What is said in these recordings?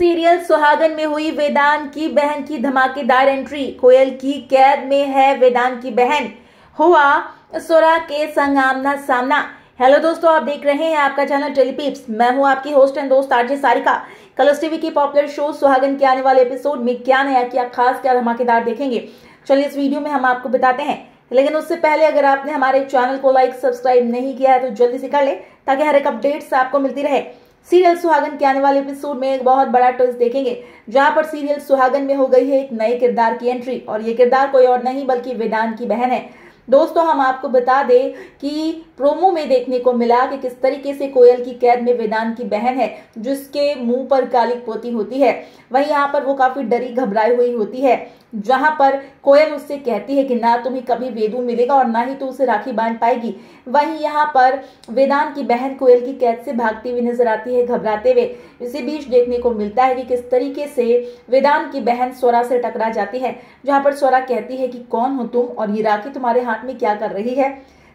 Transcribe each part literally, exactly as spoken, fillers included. Serial सुहागन में हुई वेदांत की बहन की धमाकेदार एंट्री। कोयल की कैद में है वेदांत की बहन, हुआ स्वरा के संग आमना सामना। हेलो दोस्तों, आप देख रहे हैं आपका चैनल टेली पीप्स। मैं हूं आपकी होस्ट एंड दोस्त आरजे सारिका। कलर्स टीवी के पॉपुलर शो सुहागन के आने वाले एपिसोड में क्या नया, क्या खास, क्या धमाकेदार देखेंगे, चलिए इस वीडियो में हम आपको बताते हैं। लेकिन उससे पहले अगर आपने हमारे चैनल को लाइक सब्सक्राइब नहीं किया है तो जल्दी से कर ले, ताकि हर एक अपडेट्स आपको मिलती रहे। सीरियल सुहागन के आने वाले एपिसोड में एक बहुत बड़ा ट्विस्ट देखेंगे, जहां पर सीरियल सुहागन में हो गई है एक नए किरदार की एंट्री, और ये किरदार कोई और नहीं बल्कि वेदांत की बहन है। दोस्तों, हम आपको बता दें कि प्रोमो में देखने को मिला कि किस तरीके से कोयल की कैद में वेदांत की बहन है, जिसके मुंह पर काली पोती होती है, वहीं यहाँ पर वो काफी डरी घबराई हुई होती है, जहां पर कोयल उससे कहती है कि ना तुम्हें कभी वेदू मिलेगा और ना ही तो उसे राखी बांध पाएगी। वहीं यहाँ पर वेदांत की बहन कोयल की कैद से भागती हुई नजर आती है घबराते हुए। इसी बीच देखने को मिलता है कि किस तरीके से वेदांत की बहन स्वरा से टकरा जाती है, जहां पर स्वरा कहती है कि कौन हो तुम और ये राखी तुम्हारे हाथ में क्या कर रही है।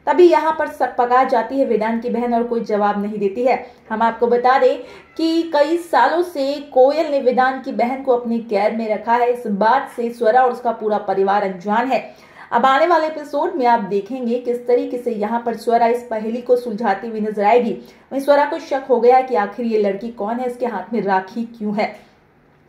तभी यहाँ पर सकपका जाती है वेदांत की बहन और कोई जवाब नहीं देती है। हम आपको बता दें कि कई सालों से कोयल ने वेदांत की बहन को अपनी कैद में रखा है। इस बात से स्वरा और उसका पूरा परिवार अनजान है। अब आने वाले एपिसोड में आप देखेंगे किस तरीके से यहाँ पर स्वरा इस पहेली को सुलझाती हुई नजर आएगी। वहीं स्वरा को शक हो गया कि आखिर ये लड़की कौन है, इसके हाथ में राखी क्यों है।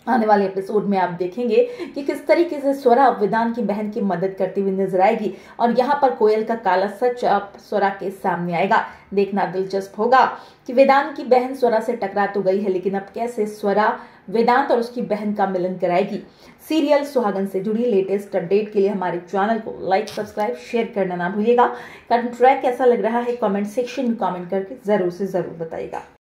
आने वाले एपिसोड में आप देखेंगे कि किस तरीके से स्वरा वेदांत की बहन की मदद करती हुई नजर आएगी और यहाँ पर कोयल का काला सच अब स्वरा के सामने आएगा। देखना दिलचस्प होगा कि वेदांत की बहन स्वरा से टकरा तो गई है, लेकिन अब कैसे स्वरा वेदांत और उसकी बहन का मिलन कराएगी। सीरियल सुहागन से जुड़ी लेटेस्ट अपडेट के लिए हमारे चैनल को लाइक सब्सक्राइब शेयर करना ना भूलिएगा। कॉन्ट्रैक्ट कैसा लग रहा है कॉमेंट सेक्शन में कॉमेंट करके जरूर से जरूर बताइएगा।